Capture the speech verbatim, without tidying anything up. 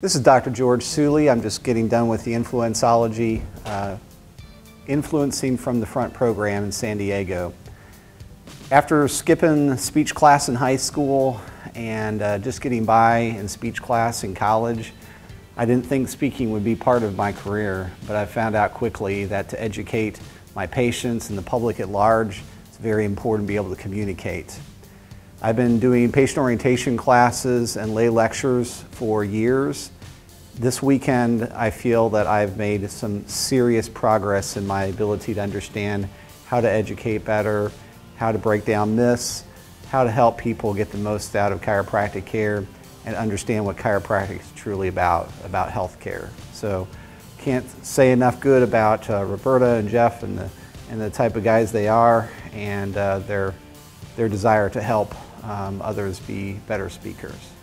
This is Doctor George Sooley. I'm just getting done with the InfluenceOlogy uh, Influencing from the Front program in San Diego. After skipping speech class in high school and uh, just getting by in speech class in college, I didn't think speaking would be part of my career, but I found out quickly that to educate my patients and the public at large, it's very important to be able to communicate. I've been doing patient orientation classes and lay lectures for years. This weekend, I feel that I've made some serious progress in my ability to understand how to educate better, how to break down myths, how to help people get the most out of chiropractic care and understand what chiropractic is truly about, about healthcare. So, can't say enough good about uh, Roberta and Jeff and the, and the type of guys they are and uh, their, their desire to help Um, others be better speakers.